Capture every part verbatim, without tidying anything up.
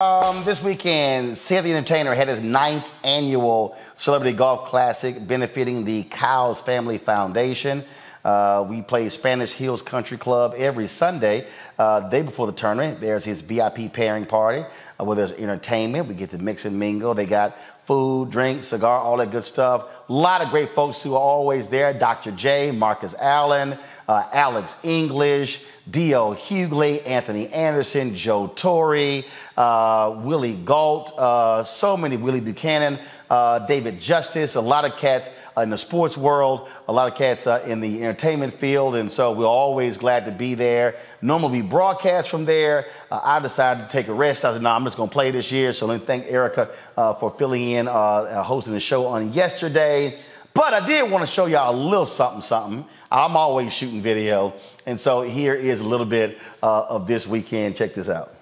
Um, this weekend, Cedric the Entertainer had his ninth annual Celebrity Golf Classic benefiting the Cows Family Foundation. Uh, we play Spanish Hills Country Club every Sunday, uh, day before the tournament. There's his V I P pairing party uh, where there's entertainment. We get to mix and mingle. They got food, drinks, cigar, all that good stuff. A lot of great folks who are always there. Doctor J, Marcus Allen, uh, Alex English, D O Hughley, Anthony Anderson, Joe Torre, uh, Willie Gault, uh, so many, Willie Buchanan, uh, David Justice, a lot of cats in the sports world, a lot of cats uh, in the entertainment field, and so we're always glad to be there. Normally we broadcast from there. Uh, I decided to take a rest. I said, no, nah, I'm just going to play this year, so let me thank Erica uh, for filling in, uh, hosting the show on yesterday. But I did want to show y'all a little something, something. I'm always shooting video. And so here is a little bit uh, of this weekend. Check this out.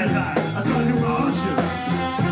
I thought you were Usher.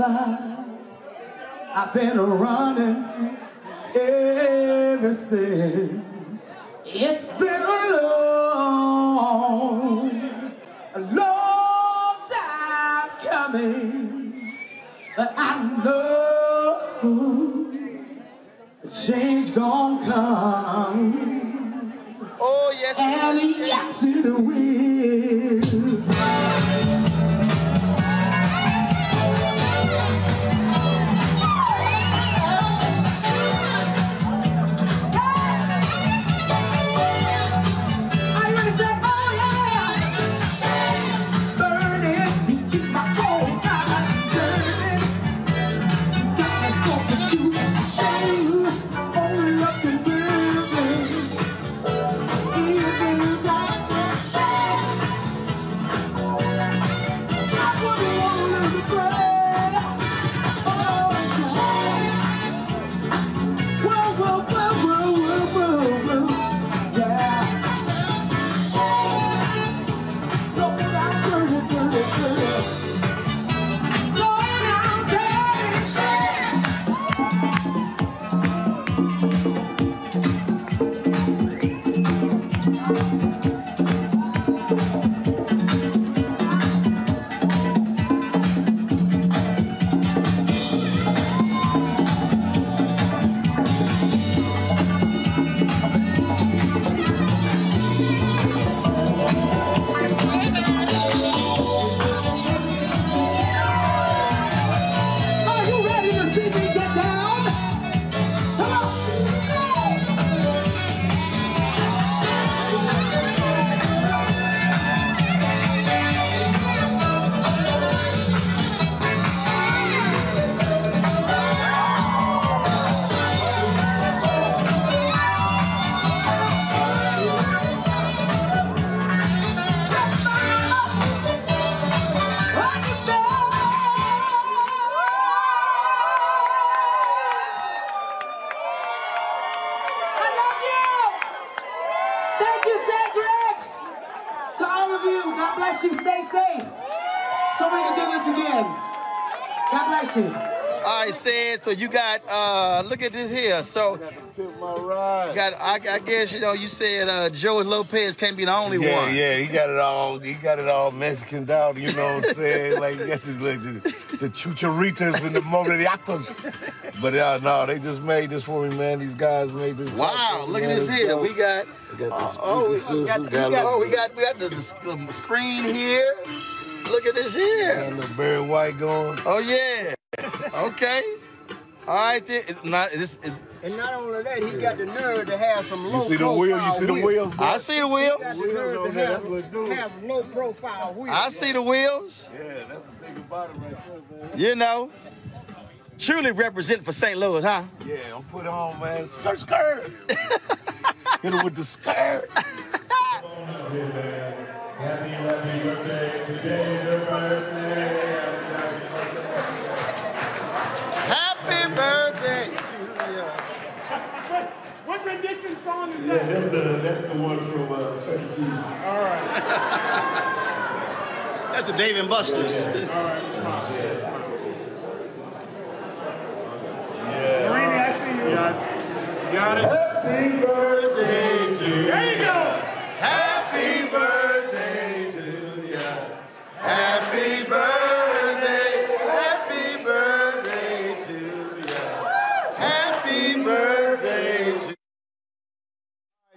alive. I've been running ever since. It's been a long, a long time coming, but I know the change gon' come. Oh yes, and yes it will. So you got, uh, look at this here. So, my ride. Got, I, I guess, you know, you said uh, Joe Lopez can't be the only yeah, one. Yeah, he got it all. He got it all Mexicaned out. You know what I'm saying? Like, you got this, like the, the chucharitas and the moradiatas. But uh, no, they just made this for me, man. These guys made this. Wow! Look at this here. Show. We got. We got uh, oh, we, we got. We got, got oh, we got. We got the, the screen here. Look at this here. Got a little Barry White going. Oh yeah. Okay. All right, then. It's not, it's, it's, and not only that, he yeah. got the nerve to have some low-profile. You see the wheel? You see the wheels? I see the wheels. He got the nerve to have, have low-profile wheels. I see the wheels. Yeah, that's the thing about it right there, man. You know, truly represent for Saint Louis, huh? Yeah, I'm put on, man. Skirt, skirt. Hit him with the skirt. Happy, happy birthday today, the birthday. What rendition song is that? Yeah, that's the, that's the one from uh, Chuck E. Cheese. All right. That's a Dave and Buster's. Yeah, yeah. All right, it's fine. Yeah, it's fine. Yeah. Marini, I see you. Yeah. Got it. Happy birthday to you. There you go. Happy birthday to you. Happy birthday.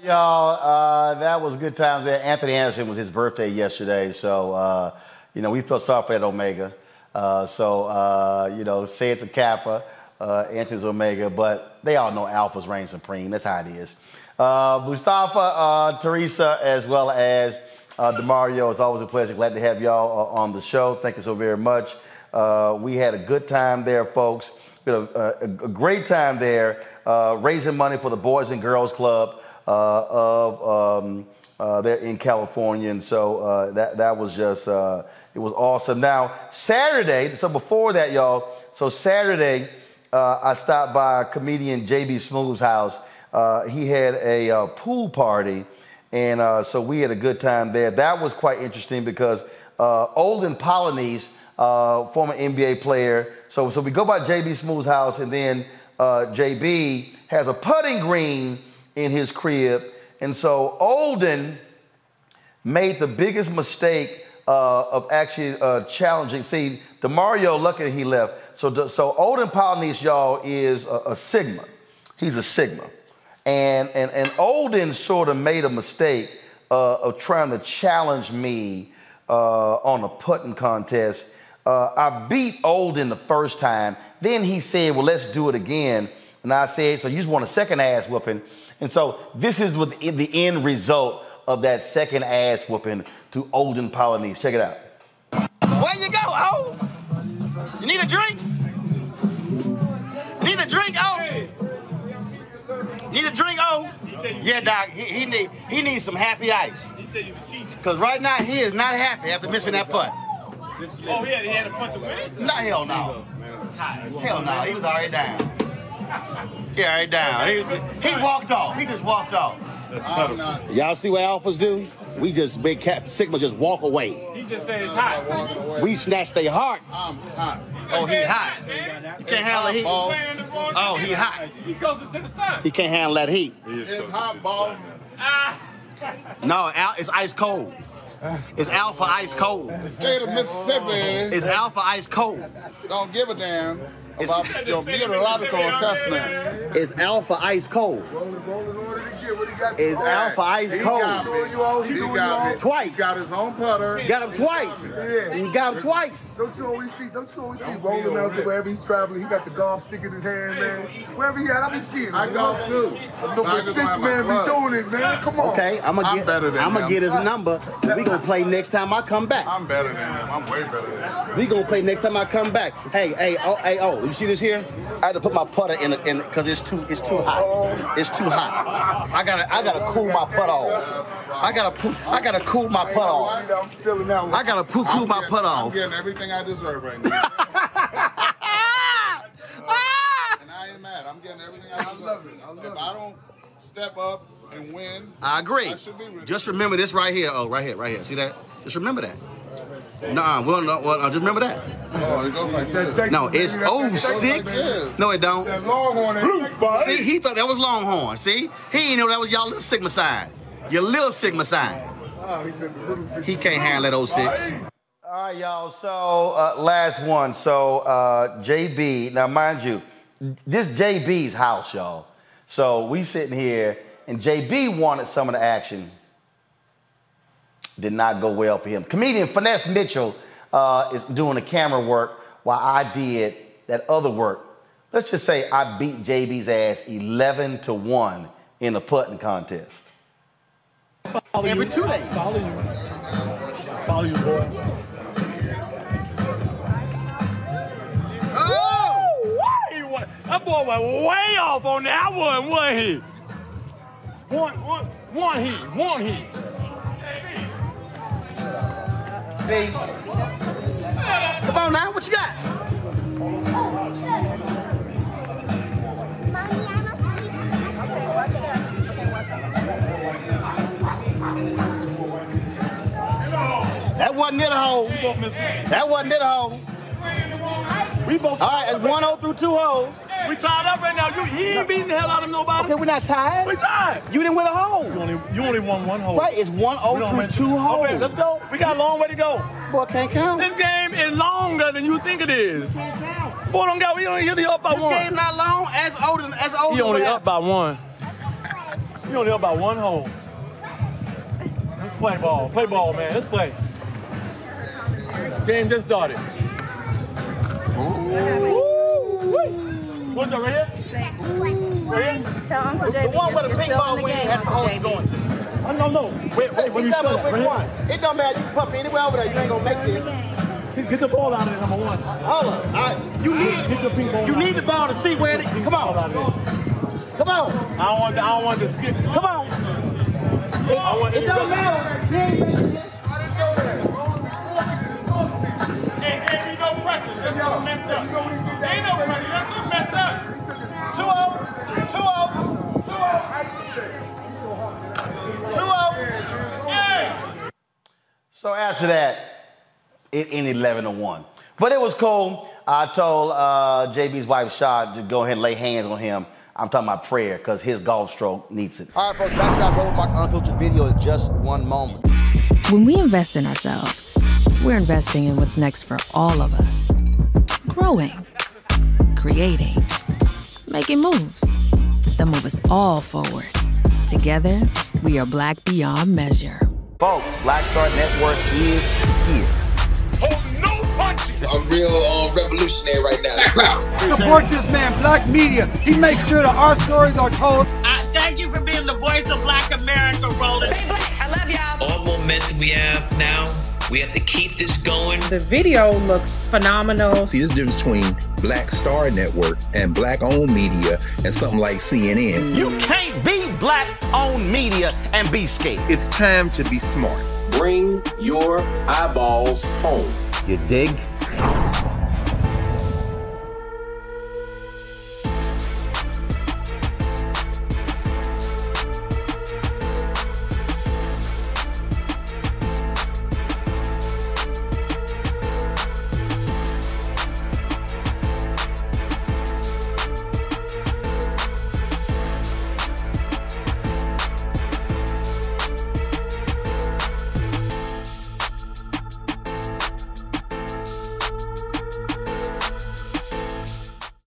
Y'all, uh, that was good times there. Anthony Anderson was his birthday yesterday, so, uh, you know, we felt sorry for that Omega. Uh, so, uh, you know, say it's a Kappa, uh, Anthony's Omega, but they all know Alpha's reign supreme. That's how it is. Uh, Mustafa, uh, Teresa, as well as uh, DeMario, it's always a pleasure. Glad to have y'all uh, on the show. Thank you so very much. Uh, we had a good time there, folks. We had a, a, a great time there, uh, raising money for the Boys and Girls Club. Uh, of um, uh, there in California, and so uh, that that was just uh, it was awesome. Now Saturday, so before that, y'all, so Saturday uh, I stopped by comedian J B Smooth's house. Uh, he had a uh, pool party, and uh, so we had a good time there. That was quite interesting because uh, Olden Polynice uh, former N B A player. So, so we go by J B Smooth's house, and then uh, J B has a putting green in his crib. And so Olden made the biggest mistake uh, of actually uh, challenging. See, DeMario, luckily he left. So, so Olden Polynice, y'all, is a, a Sigma. He's a Sigma. And, and, and Olden sort of made a mistake uh, of trying to challenge me uh, on a putting contest. Uh, I beat Olden the first time. Then he said, well, let's do it again. And I said, so you just want a second ass whooping. And so this is what the, the end result of that second ass whooping to Olden Polynice. Check it out. Where you go, O? You need a drink? You need a drink, O? Need a drink, O? Yeah, Doc. He, he need he needs some happy ice. He said you were cheating. Cause right now he is not happy after missing that putt. Oh yeah, he had a putt to win it? No, hell no. Hell no, he was already down. Yeah, already down. He, just, he walked off. He just walked off. Y'all see what alphas do? We just big cap Sigma just walk away. He just said it's hot. We snatch their heart. I'm hot. Oh, he hot. You can't handle the heat. Oh, he hot. He goes into the sun. He can't handle that heat. It's hot, boss. No, it's ice cold. It's alpha ice cold. The state of Mississippi. It's alpha ice cold. Don't give a damn about it's, your meteorological assessment. It's alpha ice cold. It's alpha ice cold. Twice. He got his own putter. He got him twice. Yeah. He got him twice. Don't you always see, don't you always see rolling out to wherever he's traveling? He got the golf stick in his hand, man. Wherever he at, I be seeing I golf too. But this man be doing it, man. Come on. Okay, I'm gonna get I'm gonna get his number. We gonna play next time I come back. I'm better than him. I'm way better than him. We gonna play next time I come back. Hey, hey, oh, hey, oh, you see this here? I had to put my putter in it in because it's too it's too hot. It's too hot. I gotta I gotta cool my putt off. I gotta poo, I gotta cool my putt off. I gotta poo cool my putt off. I'm getting everything I deserve right now. And I ain't mad. I'm getting everything I deserve. I love it. I love it. If I don't step up and win, I agree. I should be ready. Just remember this right here. Oh, right here, right here. See that? Just remember that. Nah, well, no, well, just remember that. Oh, it goes like that text, no, it's oh six. Like no, it don't. That Longhorn. Bloop, see, he thought that was Longhorn. See, he didn't know that was y'all little Sigma side. Your little Sigma side. Oh, he said the little Sigma. He can't handle that oh six. All right, y'all. So uh, last one. So uh, J B. Now, mind you, this J B's house, y'all. So we sitting here, and J B wanted some of the action. Did not go well for him. Comedian Finesse Mitchell uh, is doing the camera work while I did that other work. Let's just say I beat J B's ass eleven to one in the putting contest. Follow Every you. two days. Follow you. Follow you, boy. Oh! Woo! Woo! That boy went way off on that one, wasn't he? One, one, one he, one he. Baby. Come on now, what you got? That wasn't it, a hole. That wasn't it, a hole. We both. All right, it's one hole through two holes. We tied up right now. You, he ain't beating the hell out of nobody. Okay, we're not tied. We tied. You didn't win a hole. You only, you only won one hole. Right, it's one hole through two holes. Okay, let's go. We got a long way to go. Boy, can't count. This game is longer than you think it is. Can't count. Boy, don't go. We only only up by this one. This game not long. As Olden, as Olden. He only up by one. He only up by one hole. Let's play ball. Play ball, man. Let's play. Game just started. Ooh. What's that right here? Right here? Tell Uncle J B you're, you're still in the game, Uncle J B. I don't know. Wait, wait, wait. You tell me which one. It don't matter. You can pump me anywhere over there. You ain't going to make this. Get the ball out of there, number one. Hold on. Right. You need, get the pink ball you need the ball to see where it is. Come on. Come on. I don't want to, I don't want to skip. Come on. It, I want it don't go. matter. J B. I didn't know that. Ain't gave me no pressure. Just got no messed up. Ain't no pressure. That's no messed up. two oh, two oh, two oh. two oh. Yeah. So after that, it ended eleven to one. But it was cool. I told uh, J B's wife, Shah, to go ahead and lay hands on him. I'm talking about prayer, because his golf stroke needs it. All right, folks, back to our Roadblock Unfiltered video in just one moment. When we invest in ourselves, we're investing in what's next for all of us. Growing, creating, making moves that move us all forward. Together, we are Black beyond measure. Folks, Black Star Network is here. I'm real uh, revolutionary right now. Support this man, Black Media. He makes sure that our stories are told. Uh, thank you for being the voice of Black America, Roland. Hey, Black, I love y'all. All momentum we have now, we have to keep this going. The video looks phenomenal. See, this difference between Black Star Network and Black-owned media and something like C N N. You can't be Black-owned media and be scared. It's time to be smart. Bring your eyeballs home. You dig?